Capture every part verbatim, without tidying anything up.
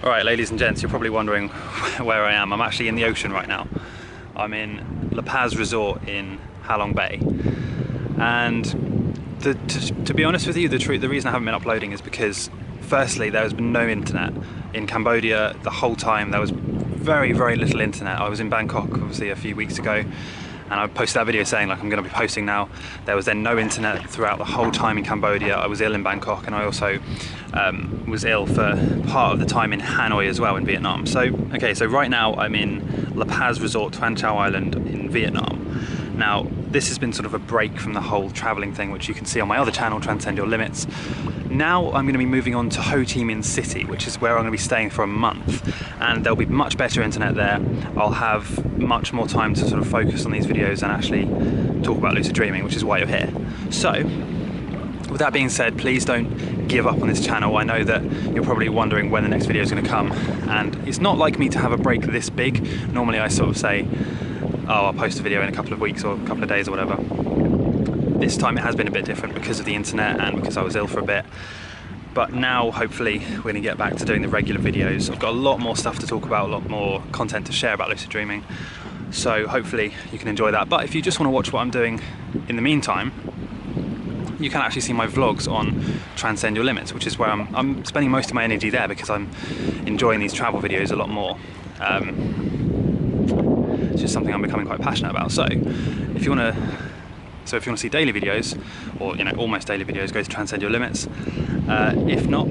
All right, ladies and gents, you're probably wondering where I am. I'm actually in the ocean right now. I'm in La Paz Resort in Halong Bay. And the, to, to be honest with you, the, tr the reason I haven't been uploading is because, firstly, there has been no internet. In Cambodia, the whole time, there was very, very little internet. I was in Bangkok, obviously, a few weeks ago, and I posted that video saying, like, I'm gonna be posting now. There was then no internet throughout the whole time in Cambodia. I was ill in Bangkok, and I also um, was ill for part of the time in Hanoi as well, in Vietnam. So, okay, so right now I'm in La Paz Resort, Tuan Chau Island in Vietnam. Now, this has been sort of a break from the whole traveling thing, which you can see on my other channel, Transcend Your Limits. Now I'm gonna be moving on to Ho Chi Minh City, which is where I'm gonna be staying for a month. And there'll be much better internet there. I'll have much more time to sort of focus on these videos and actually talk about lucid dreaming, which is why you're here. So, with that being said, please don't give up on this channel. I know that you're probably wondering when the next video is gonna come. And it's not like me to have a break this big. Normally I sort of say, oh, I'll post a video in a couple of weeks or a couple of days or whatever. This time it has been a bit different because of the internet and because I was ill for a bit. But now, hopefully, we're gonna get back to doing the regular videos. I've got a lot more stuff to talk about, a lot more content to share about lucid dreaming. So hopefully you can enjoy that. But if you just wanna watch what I'm doing in the meantime, you can actually see my vlogs on Transcend Your Limits, which is where I'm, I'm spending most of my energy there because I'm enjoying these travel videos a lot more. Um, It's just something I'm becoming quite passionate about. So, if you want to, so if you want to see daily videos, or you know, almost daily videos, go to Transcend Your Limits. Uh, if not,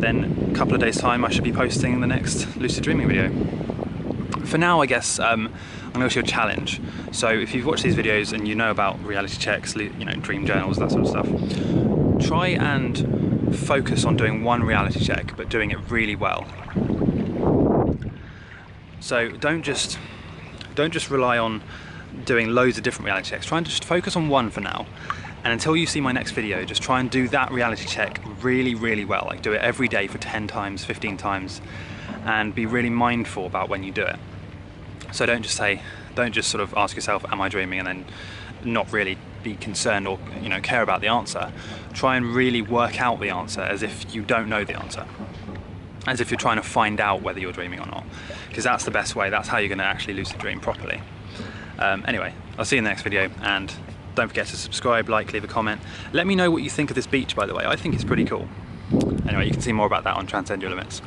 then a couple of days time, I should be posting the next lucid dreaming video. For now, I guess um, I'm going to show you a challenge. So, if you've watched these videos and you know about reality checks, you know, dream journals, that sort of stuff, try and focus on doing one reality check, but doing it really well. So, don't just Don't just rely on doing loads of different reality checks. Try and just focus on one for now. And until you see my next video, just try and do that reality check really, really well. Like do it every day for ten times, fifteen times, and be really mindful about when you do it. So don't just say, don't just sort of ask yourself, am I dreaming? And then not really be concerned or you know care about the answer. Try and really work out the answer as if you don't know the answer. As if you're trying to find out whether you're dreaming or not. Because that's the best way, that's how you're gonna actually lucid dream properly. Um, anyway, I'll see you in the next video, and don't forget to subscribe, like, leave a comment. Let me know what you think of this beach, by the way. I think it's pretty cool. Anyway, you can see more about that on Transcend Your Limits.